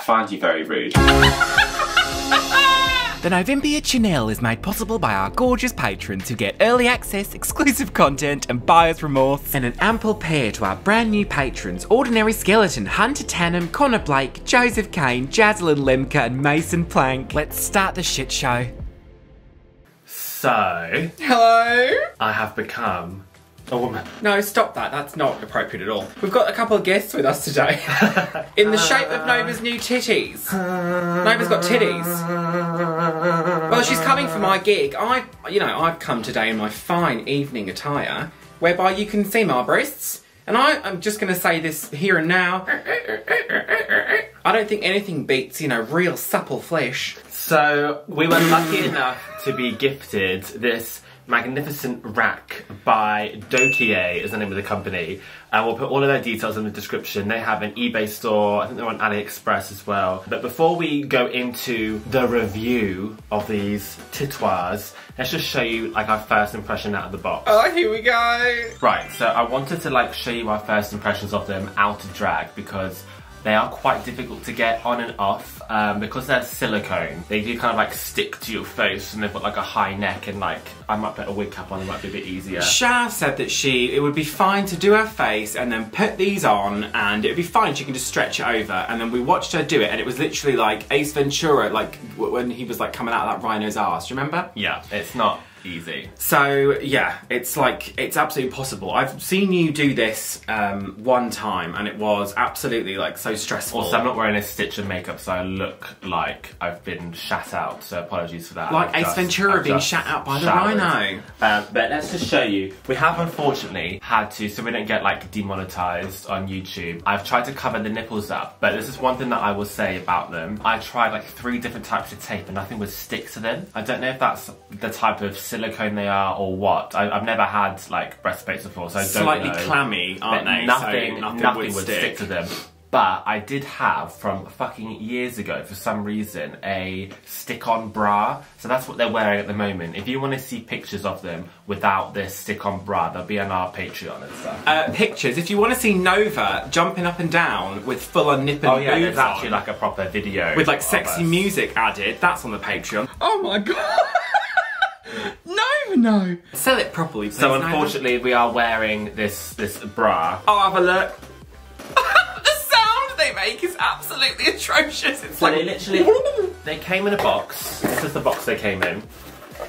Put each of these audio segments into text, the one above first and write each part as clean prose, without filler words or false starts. I find you very rude. The Novympia Channel is made possible by our gorgeous patrons who get early access, exclusive content and buyer's remorse, and an ample pair to our brand new patrons, Ordinary Skeleton, Hunter Tannum, Connor Blake, Joseph Kane, Jaslyn Lemka and Mason Plank. Let's start the shit show. So... Hello? I have become... a woman. No, stop that. That's not appropriate at all. We've got a couple of guests with us today. In the shape of Nova's new titties. Nova's got titties. Well, she's coming for my gig. I've come today in my fine evening attire, whereby you can see my breasts. And I'm just going to say this here and now. I don't think anything beats, real supple flesh. So, we were lucky enough to be gifted this magnificent rack by Dokier is the name of the company, and we'll put all of their details in the description. They have an eBay store, I think they're on AliExpress as well. But before we go into the review of these titoires, let's just show you like our first impression out of the box. Oh, here we go! Right, so I wanted to like show you our first impressions of them out of drag because they are quite difficult to get on and off because they're silicone. They do kind of like stick to your face, and they've got like a high neck, and like I might put a wig cap on, it might be a bit easier. Shaf said that it would be fine to do her face and then put these on and it'd be fine, she can just stretch it over. And then we watched her do it and it was literally like Ace Ventura, like when he was like coming out of that rhino's arse, do you remember? Yeah, it's not easy. So yeah, it's like, it's absolutely possible. I've seen you do this one time and it was absolutely like so stressful. Also, I'm not wearing a stitch of makeup, so I look like I've been shat out, so apologies for that. Like Ace Ventura being shat out by the rhino. But let's just show you, we have unfortunately had to, so we don't get like demonetized on YouTube, I've tried to cover the nipples up, but this is one thing that I will say about them. I tried like 3 different types of tape and nothing would stick to them. I don't know if that's the type of silicone they are or what. I've never had like breast plates before, so I don't know. Slightly clammy, aren't they? Nothing would stick to them. But I did have, from fucking years ago, for some reason, a stick-on bra. So that's what they're wearing at the moment. If you want to see pictures of them without this stick-on bra, they'll be on our Patreon and stuff. Pictures. If you want to see Nova jumping up and down with full-on nip and boobs, there's actually like a proper video. With like sexy music added, that's on the Patreon. Oh my god! No. Sell it properly, please. So unfortunately, we are wearing this bra. Oh, have a look. The sound they make is absolutely atrocious. It's like... They came in a box. This is the box they came in.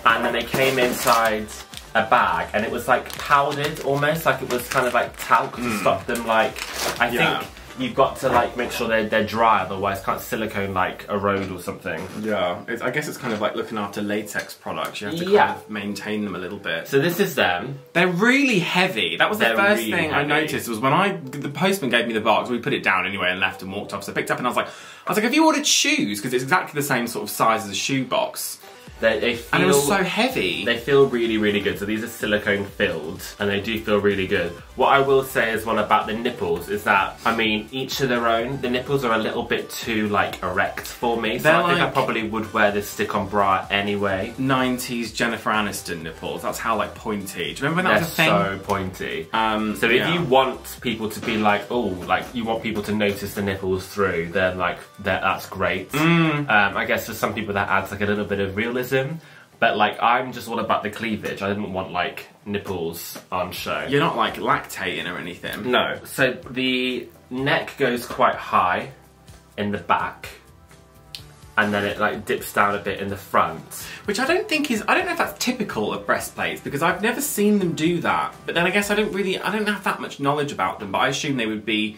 And then they came inside a bag, and it was like powdered almost, like it was kind of like talc to stop them like... I think you've got to like make sure they're dry, otherwise can't silicone like erode or something. Yeah, I guess it's kind of like looking after latex products. You have to kind of maintain them a little bit. So this is them. They're really heavy. That was the first thing I noticed was when the postman gave me the box, we put it down anyway and left and walked off. So I picked up and I was like, have you ordered shoes? Because it's exactly the same sort of size as a shoe box. They feel, and it was so heavy. They feel really, really good. So these are silicone filled and they do feel really good. What I will say as well about the nipples is that, I mean, each of their own. The nipples are a little bit too like erect for me. So I think I probably would wear this stick-on bra anyway. 90s Jennifer Aniston nipples. That's how like pointy. Do you remember when that was a thing? They're so pointy. So if you want people to be like, oh, like you want people to notice the nipples through, then like that's great. I guess for some people that adds like a little bit of realism. But like, I'm just all about the cleavage. I didn't want like nipples on show. You're not like lactating or anything. No. So the neck goes quite high in the back, and then it like dips down a bit in the front. Which I don't think is, I don't know if that's typical of breastplates, because I've never seen them do that. But then I guess I don't have that much knowledge about them, but I assume they would be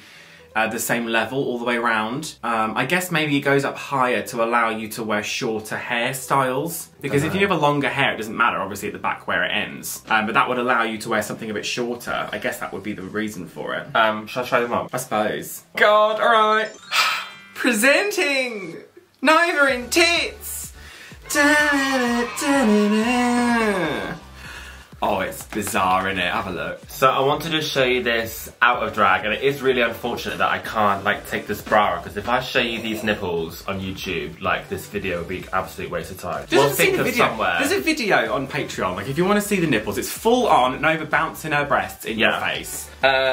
the same level all the way around. I guess maybe it goes up higher to allow you to wear shorter hairstyles. Because if you have a longer hair, it doesn't matter, obviously, at the back where it ends. But that would allow you to wear something a bit shorter. I guess that would be the reason for it. Shall I try them on? I suppose. God, all right. Presenting Nova in tits. Da -da -da -da -da. Oh, it's bizarre, innit? Have a look. So I want to just show you this out of drag, and it is really unfortunate that I can't like take this bra off, because if I show you these nipples on YouTube, like this video would be an absolute waste of time. We'll think of somewhere. There's a video on Patreon, like if you want to see the nipples, it's full on, Nova bouncing her breasts in your face.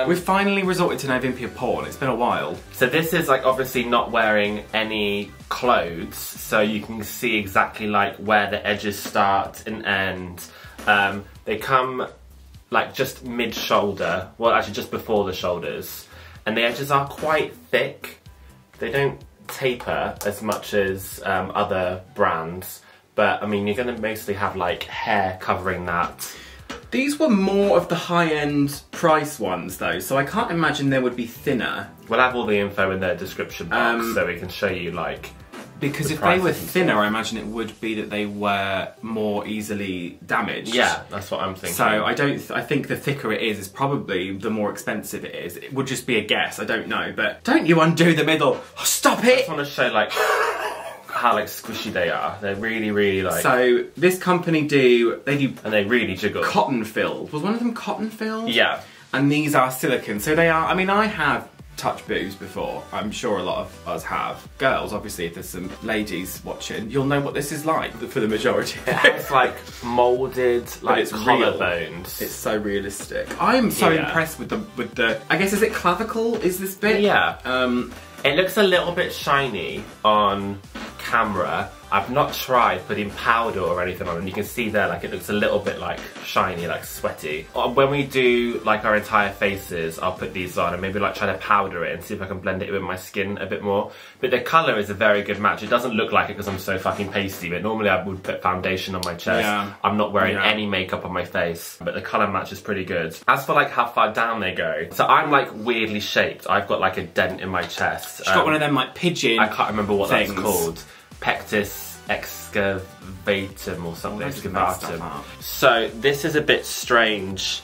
We've finally resorted to Novympia porn, it's been a while. So this is like obviously not wearing any clothes, so you can see exactly like where the edges start and end. They come like just mid-shoulder, well actually just before the shoulders, and the edges are quite thick. They don't taper as much as other brands, but I mean you're going to mostly have like hair covering that. These were more of the high-end price ones though, so I can't imagine they would be thinner. We'll have all the info in the description box so we can show you like... Because the if they were thinner, I imagine it would be that they were more easily damaged. Yeah, that's what I'm thinking. So I think the thicker it is probably the more expensive it is. It would just be a guess, I don't know. But don't you undo the middle. Oh, stop it! I just want to show like how like squishy they are. They're really, really like... So this company do... And they really jiggle. Cotton filled. Was one of them cotton filled? Yeah. And these are silicone. So they are, I mean, I have touch boobs before. I'm sure a lot of us have. Girls, obviously, if there's some ladies watching, you'll know what this is like for the majority. It's like moulded, like collarbones. It's so realistic. I'm so impressed with the I guess, is it clavicle? Is this bit? Yeah. It looks a little bit shiny on camera. I've not tried putting powder or anything on, and you can see there like it looks a little bit like shiny, like sweaty. When we do like our entire faces, I'll put these on and maybe like try to powder it and see if I can blend it with my skin a bit more. But the colour is a very good match. It doesn't look like it because I'm so fucking pasty, but normally I would put foundation on my chest. Yeah. I'm not wearing any makeup on my face, but the colour match is pretty good. As for like how far down they go, so I'm like weirdly shaped. I've got like a dent in my chest. She's got one of them like pigeon things. I can't remember what that's called. Pectus excavatum or something. Excavatum. So this is a bit strange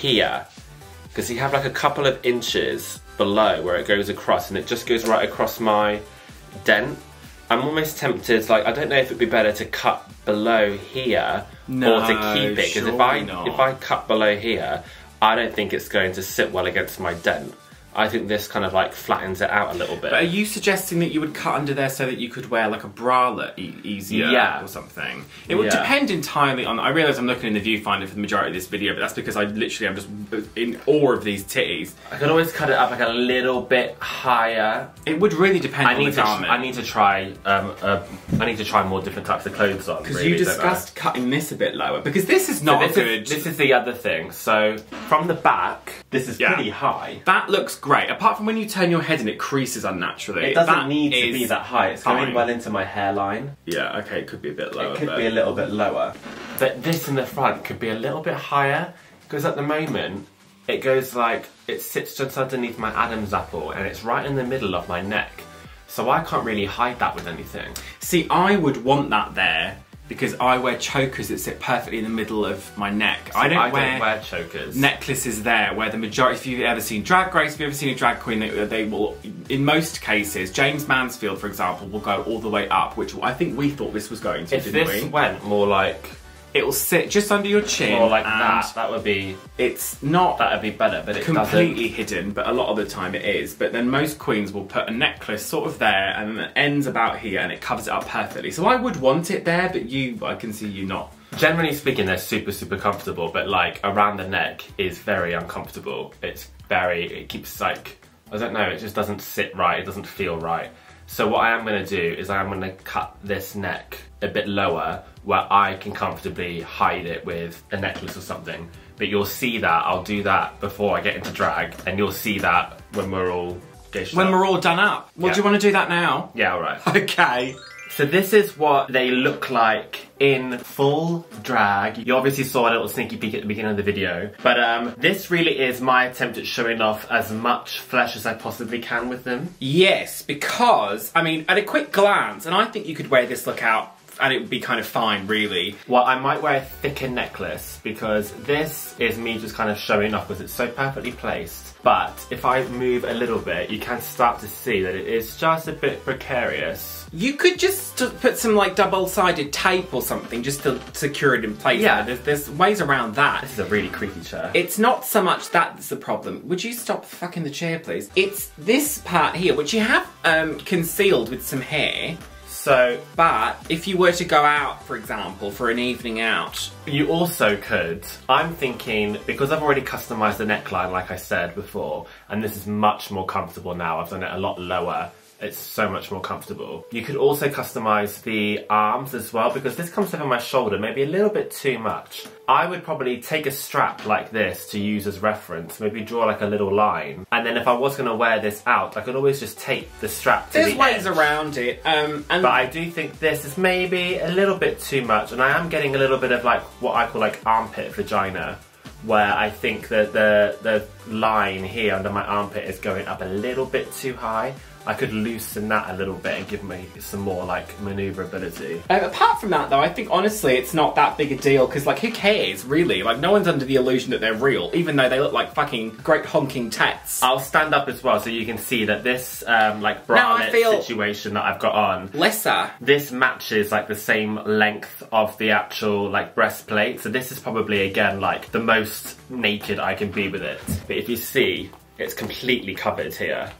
here, because you have like a couple of inches below where it goes across, and it just goes right across my dent. I'm almost tempted, like I don't know if it'd be better to cut below here or to keep it, because if I cut below here, I don't think it's going to sit well against my dent. I think this kind of like flattens it out a little bit. But are you suggesting that you would cut under there so that you could wear like a bralette easier or something? It would depend entirely on... I realise I'm looking in the viewfinder for the majority of this video, but that's because I literally am just in awe of these titties. I could always cut it up like a little bit higher. It would really depend on the garment. I need to try more different types of clothes on. Because really, you discussed cutting this a bit lower, because this is not this is the other thing. So from the back, this is pretty high. That looks great, apart from when you turn your head and it creases unnaturally. It doesn't need to be that high, it's going well into my hairline. Yeah, okay, it could be a bit lower. It could be a little bit lower. But this in the front could be a little bit higher, because at the moment, it goes like, it sits just underneath my Adam's apple, and it's right in the middle of my neck. So I can't really hide that with anything. See, I would want that there, because I wear chokers that sit perfectly in the middle of my neck. So I don't wear chokers. Necklaces there, where the majority, if you've ever seen Drag Race, if you've ever seen a drag queen, they will, in most cases, James Mansfield, for example, will go all the way up, which I think we thought this was going to, didn't we? If this went more like... It will sit just under your chin. Or like that. That would be... It's not... That would be better, but it doesn't... Completely hidden, but a lot of the time it is. But then most queens will put a necklace sort of there, and it ends about here, and it covers it up perfectly. So I would want it there, but I can see you not. Generally speaking, they're super, super comfortable, but like around the neck is very uncomfortable. It's very... It keeps like... I don't know, it just doesn't sit right. It doesn't feel right. So what I am going to do is I am going to cut this neck a bit lower, where I can comfortably hide it with a necklace or something. But you'll see that, I'll do that before I get into drag, and you'll see that when we're all dished up. When we're all done up. Well, do you want to do that now? Yeah, all right. Okay. So this is what they look like in full drag. You obviously saw a little sneaky peek at the beginning of the video, but this really is my attempt at showing off as much flesh as I possibly can with them. Yes, because, I mean, at a quick glance, and I think you could wear this look out and it would be kind of fine, really. Well, I might wear a thicker necklace, because this is me just kind of showing off because it's so perfectly placed. but if I move a little bit, you can start to see that it is just a bit precarious. You could just put some like double-sided tape or something just to secure it in place. Yeah, there's ways around that. This is a really creaky chair. It's not so much that's the problem. Would you stop fucking the chair, please? It's this part here, which you have concealed with some hair. So, but if you were to go out, for example, for an evening out, you also could. I'm thinking, because I've already customised the neckline, like I said before, and this is much more comfortable now. I've done it a lot lower. It's so much more comfortable. You could also customise the arms as well, because this comes over my shoulder, maybe a little bit too much. I would probably take a strap like this to use as reference, maybe draw like a little line. And then if I was gonna wear this out, I could always just tape the strap to the edge. There's ways around it. But I do think this is maybe a little bit too much, and I am getting a little bit of like what I call like armpit vagina, where I think that the line here under my armpit is going up a little bit too high. I could loosen that a little bit and give me some more like manoeuvrability. Apart from that though, I think honestly it's not that big a deal, because like who cares really? Like no one's under the illusion that they're real, even though they look like fucking great honking tats. I'll stand up as well so you can see that this like bralette situation that I've got on, lesser. This matches like the same length of the actual like breastplate. So this is probably again like the most naked I can be with it. But if you see, it's completely covered here.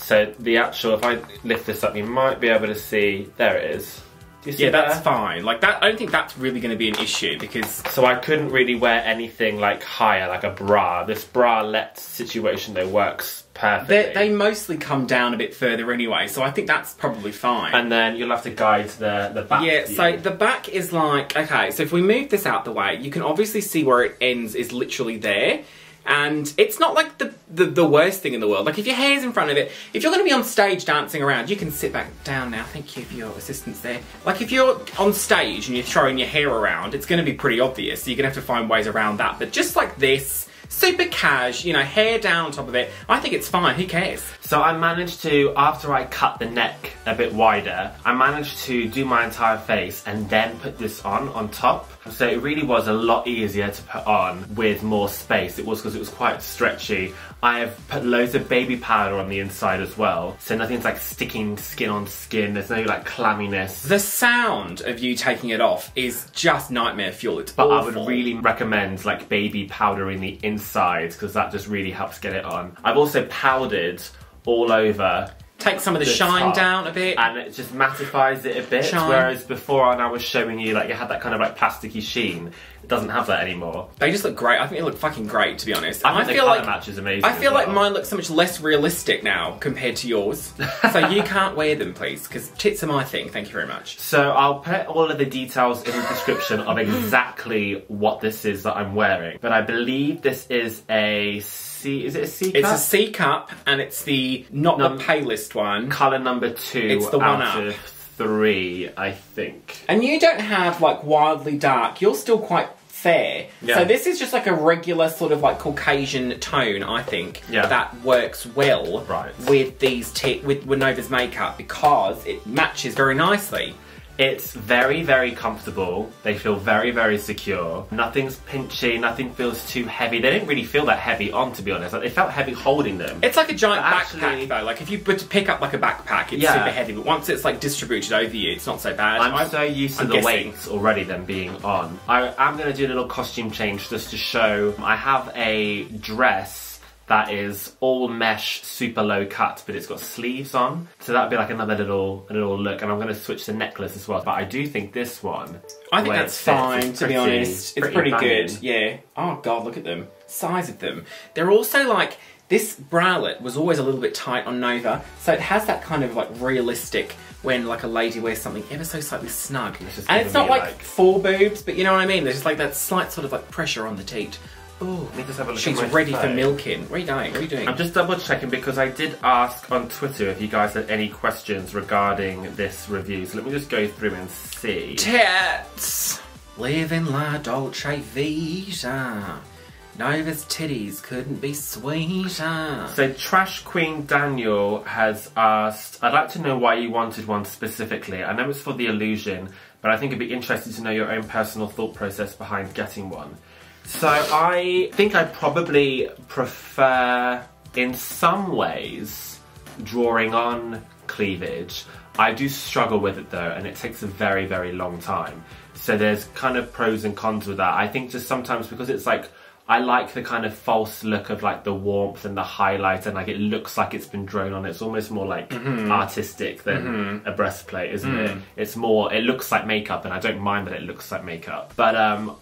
So the actual, if I lift this up, you might be able to see, there it is. Do you see that? Yeah, that's fine. Like that, I don't think that's really going to be an issue because... So I couldn't really wear anything like higher, like a bra. This bralette situation though works perfectly. They mostly come down a bit further anyway, so I think that's probably fine. And then you'll have to guide the back. Yeah, so the back is like, okay, so if we move this out the way, you can obviously see where it ends is literally there. And it's not like the worst thing in the world. Like if your hair's in front of it, if you're gonna be on stage dancing around, you can sit back down now. Thank you for your assistance there. Like if you're on stage and you're throwing your hair around, it's gonna be pretty obvious. So you're gonna have to find ways around that. But just like this, super cash, you know, hair down on top of it, I think it's fine, who cares? So I managed to, after I cut the neck a bit wider, I managed to do my entire face and then put this on top. So it really was a lot easier to put on with more space. It was because it was quite stretchy. I have put loads of baby powder on the inside as well, so nothing's like sticking skin on skin. There's no like clamminess. The sound of you taking it off is just nightmare fuel. It's awful. But I would really recommend like baby powder in the inside, because that just really helps get it on. I've also powdered all over. Take some of the shine down a bit. And it just mattifies it a bit. Shine. Whereas before I was showing you, like, it had that kind of, like, plasticky sheen. It doesn't have that anymore. They just look great. I think they look fucking great, to be honest. And I think the colour match is amazing. I feel like mine looks so much less realistic now compared to yours. So you can't wear them, please, because tits are my thing. Thank you very much. So I'll put all of the details in the description of exactly what this is that I'm wearing. But I believe this is a... Is it a C cup? It's a C cup, and it's the not the palest one. Colour number 2. It's the one out of 3, I think. And you don't have like wildly dark. You're still quite fair. Yeah. So this is just like a regular sort of like Caucasian tone, I think. Yeah. That works well with these with Nova's makeup, because it matches very nicely. It's very, very comfortable. They feel very, very secure. Nothing's pinchy, nothing feels too heavy. They didn't really feel that heavy on, to be honest. Like, it felt heavy holding them. It's like a giant backpack, though. Like, if you pick up, like, a backpack, it's super heavy. But once it's, like, distributed over you, it's not so bad. I'm so used to the weights already, them being on. I am going to do a little costume change just to show. I have a dress that is all mesh, super low cut, but it's got sleeves on. So that'd be like another little look. And I'm gonna switch the necklace as well. But I do think this one, I think that's fine, to be honest. It's pretty good, yeah. Oh God, look at them. Size of them. They're also like, this bralette was always a little bit tight on Nova. So it has that kind of like realistic, when like a lady wears something ever so slightly snug. And it's not like full boobs, but you know what I mean? There's just like that slight sort of like pressure on the teat. Ooh, have a look. She's ready for milking. What are you doing? I'm just double checking, because I did ask on Twitter if you guys had any questions regarding this review. So let me just go through and see. Tits! Living la dolce vita. Nova's titties couldn't be sweeter. So Trash Queen Daniel has asked, I'd like to know why you wanted one specifically. I know it's for the illusion, but I think it'd be interesting to know your own personal thought process behind getting one. So I think I probably prefer, in some ways, drawing on cleavage. I do struggle with it though, and it takes a very, very long time. So there's kind of pros and cons with that. I think just sometimes because it's like, I like the kind of false look of like the warmth and the highlight, and like it looks like it's been drawn on. It's almost more like artistic than a breastplate, isn't it? It's more, it looks like makeup, and I don't mind that it looks like makeup. But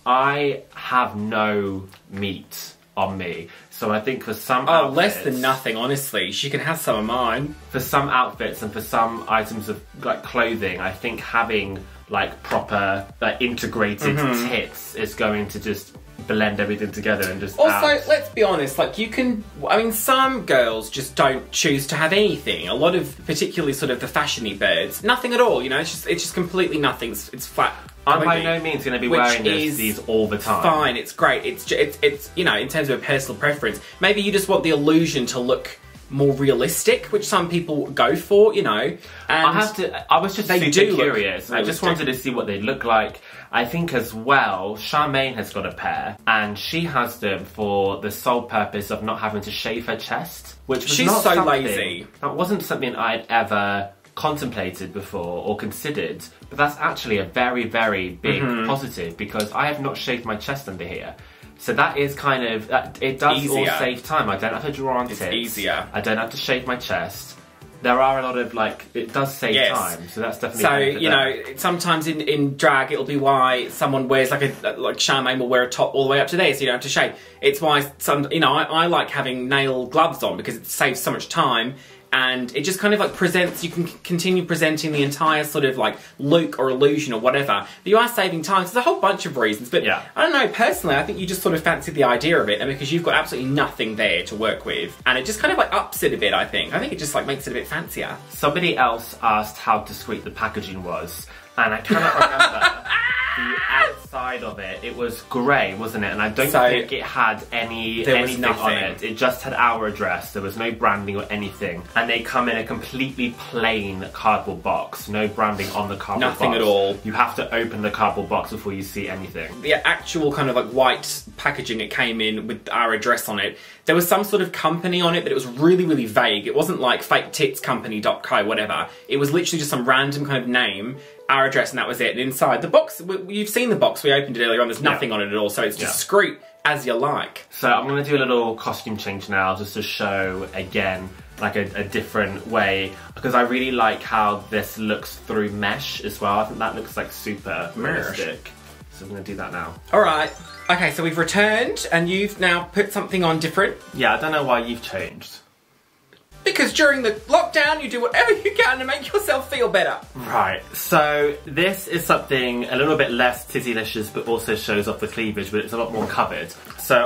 I have no meat on me, so I think for some outfits, less than nothing, honestly. She can have some of mine. For some outfits and for some items of like clothing, I think having like proper, like integrated tits is going to just blend everything together and just let's be honest, like you can, I mean, some girls just don't choose to have anything. A lot of, particularly sort of the fashion-y birds, nothing at all, you know, it's just completely nothing, it's flat. I'm by no means going to be wearing these all the time. Fine, it's great, it's you know, in terms of a personal preference, maybe you just want the illusion to look more realistic, which some people go for, you know. And I was just super curious. I just wanted to see what they look like. I think as well, Charmaine has got a pair, and she has them for the sole purpose of not having to shave her chest, which was not something. She's so lazy. That wasn't something I'd ever contemplated before or considered, but that's actually a very, very big positive, because I have not shaved my chest under here. So that is kind of, it does all save time. I don't have to draw on tips. It's easier. I don't have to shave my chest. There are a lot of, like, it does save time, so that's definitely... So, you know, sometimes in drag, it'll be why someone wears, like, Charmaine will wear a top all the way up to there, so you don't have to shave. It's why some, you know, I like having nail gloves on, because it saves so much time, and it just kind of, like, presents, you can continue presenting the entire sort of, like, look or illusion or whatever, but you are saving time. So there's a whole bunch of reasons, but I don't know, personally, I think you just sort of fancy the idea of it, and because you've got absolutely nothing there to work with, and it just kind of, like, ups it a bit, I think. I think it just, like, makes it a bit fancier. Somebody else asked how discreet the packaging was, and I cannot remember. The outside of it, it was grey, wasn't it? And I don't think it had anything on it. It just had our address. There was no branding or anything. And they come in a completely plain cardboard box. No branding on the cardboard box. Nothing at all. You have to open the cardboard box before you see anything. The actual kind of like white packaging it came in with our address on it. There was some sort of company on it, but it was really, really vague. It wasn't like faketitscompany.co, whatever. It was literally just some random kind of name, our address, and that was it. And inside the box, you've seen the box, we opened it earlier on, there's nothing on it at all, so it's discreet as you like. So I'm gonna do a little costume change now, just to show, again, like a different way, because I really like how this looks through mesh as well. I think that looks like super realistic. So I'm gonna do that now. All right. Okay, so we've returned, and you've now put something on different. Yeah, I don't know why you've changed. Because during the lockdown, you do whatever you can to make yourself feel better. Right, so this is something a little bit less tizzylicious, but also shows off the cleavage, but it's a lot more covered. So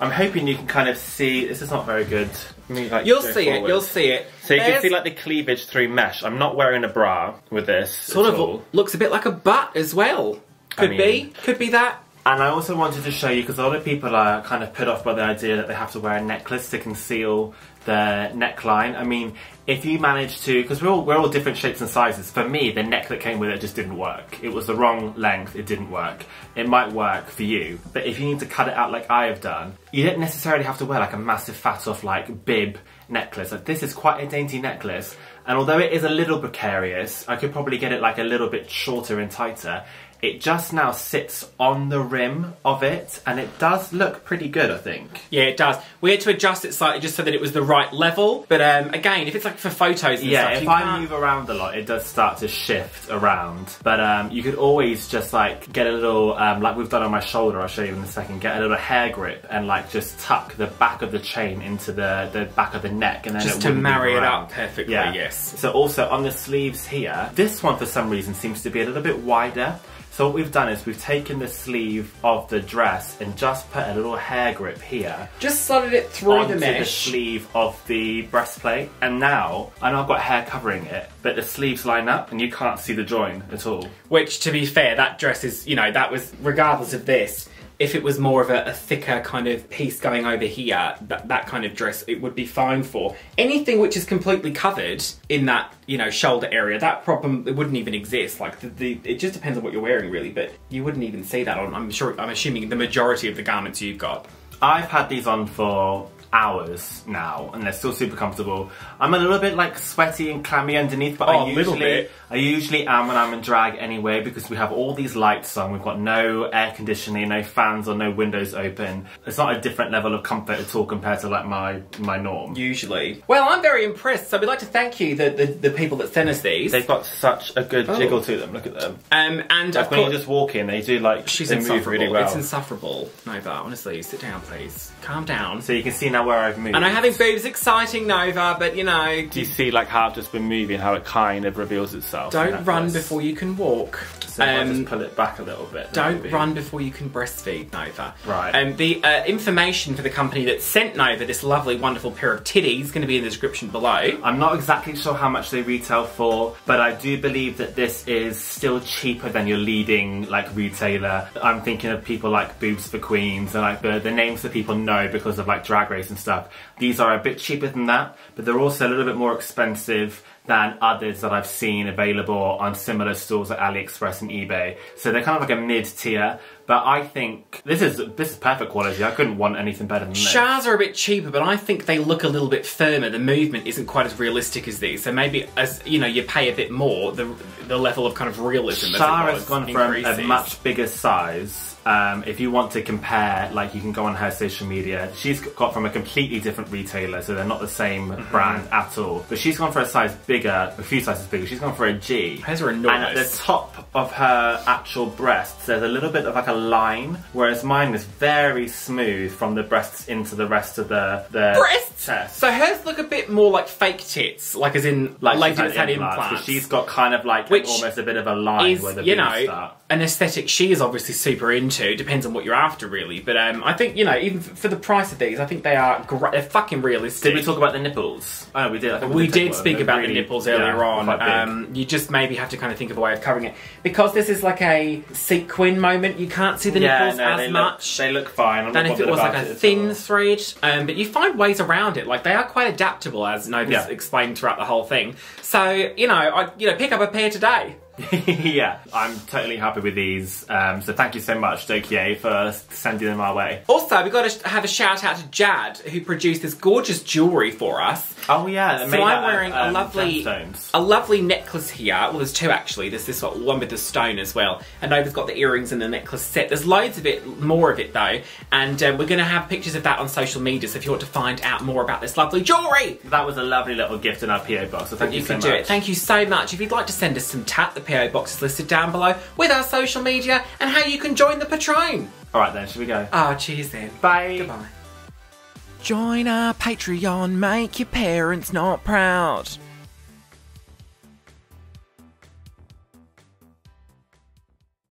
I'm hoping you can kind of see, this is not very good. You'll see it, you'll see it. So you can see like the cleavage through mesh. I'm not wearing a bra with this. Sort of looks a bit like a butt as well. Could be that. And I also wanted to show you, because a lot of people are kind of put off by the idea that they have to wear a necklace to conceal their neckline. I mean, if you manage to, because we're all different shapes and sizes. For me, the neck that came with it just didn't work. It was the wrong length, it didn't work. It might work for you, but if you need to cut it out like I have done, you don't necessarily have to wear like a massive fat off like bib necklace. Like this is quite a dainty necklace, and although it is a little precarious, I could probably get it like a little bit shorter and tighter. It just now sits on the rim of it, and it does look pretty good, I think. Yeah, it does. We had to adjust it slightly just so that it was the right level, but again, if it's like for photos and stuff, if I move around a lot, it does start to shift around. But you could always just like get a little, like we've done on my shoulder, I'll show you in a second, get a little hair grip and like just tuck the back of the chain into the back of the neck, and then just it to marry it up perfectly, yes. So also on the sleeves here, this one for some reason seems to be a little bit wider. So what we've done is we've taken the sleeve of the dress and just put a little hair grip here. Just slotted it through the mesh. Onto the sleeve of the breastplate. And now, I know I've got hair covering it, but the sleeves line up and you can't see the join at all. Which, to be fair, that dress is, you know, that was, regardless of this, If it was more of a thicker kind of piece going over here, that kind of dress, it would be fine for. Anything which is completely covered in that, you know, shoulder area, that problem, it wouldn't even exist. Like, it just depends on what you're wearing, really, but you wouldn't even see that on, I'm assuming, the majority of the garments you've got. I've had these on for hours now, and they're still super comfortable. I'm a little bit like sweaty and clammy underneath, but I usually am when I'm in drag anyway, because we have all these lights on, we've got no air conditioning, no fans or no windows open. It's not a different level of comfort at all compared to like my norm. Usually. Well, I'm very impressed, so we'd like to thank you, the people that sent us these. They've got such a good jiggle to them, look at them. And like, of course, when you just walk in, they do like, they move really well. It's insufferable, Nova, honestly, sit down please. Calm down. So you can see now where I've moved. And I having boobs exciting, Nova, but you know. Do you see like how I've just been moving, how it kind of reveals itself? Don't run before you can walk. So I just pull it back a little bit. Don't run before you can breastfeed, Nova. Right. And the information for the company that sent Nova this lovely, wonderful pair of titties is going to be in the description below. I'm not exactly sure how much they retail for, but I do believe that this is still cheaper than your leading like retailer. I'm thinking of people like Boobs for Queens and like the names that people know because of like Drag Race and stuff. These are a bit cheaper than that, but they're also a little bit more expensive than others that I've seen available on similar stores at AliExpress and eBay. So they're kind of like a mid-tier, but I think this is perfect quality. I couldn't want anything better than this. Shars are a bit cheaper, but I think they look a little bit firmer. The movement isn't quite as realistic as these. So maybe as you know, you pay a bit more, the level of kind of realism. Shar has gone from a much bigger size. If you want to compare, like you can go on her social media. She's got from a completely different retailer, so they're not the same brand at all. But she's gone for a size bigger, a few sizes bigger. She's gone for a G. Hers are enormous. And at the top of her actual breasts, there's a little bit of like a line, whereas mine was very smooth from the breasts into the rest of the breasts. Chest. So hers look a bit more like fake tits, like as in like she's had implants. So she's got kind of like almost a bit of a line is, where the boobs start. An aesthetic she is obviously super into, depends on what you're after really, but I think, you know, even for the price of these, I think they are great, they're fucking realistic. Did we talk about the nipples? Oh, we did. I think we did speak about the nipples earlier on. You just maybe have to kind of think of a way of covering it. Because this is like a sequin moment, you can't see the nipples as much. They look fine. Than if it was like a thin thread, but you find ways around it. Like, they are quite adaptable, as Nova's explained throughout the whole thing. So, you know, pick up a pair today. Yeah, I'm totally happy with these, so thank you so much, Dokier, for sending them our way. Also, we've got to have a shout out to Jad, who produced this gorgeous jewellery for us. Oh yeah, so I'm wearing a lovely necklace here. Well, there's two actually. There's this one with the stone as well, and Nova's got the earrings and the necklace set. There's loads of it, more of it though, and we're going to have pictures of that on social media. So if you want to find out more about this lovely jewellery, that was a lovely little gift in our PO box. So thank you so much. Thank you so much. If you'd like to send us some tat, the PO box is listed down below with our social media and how you can join the Patreon. All right then, should we go? Oh, cheers then. Bye. Goodbye. Join our Patreon, make your parents not proud.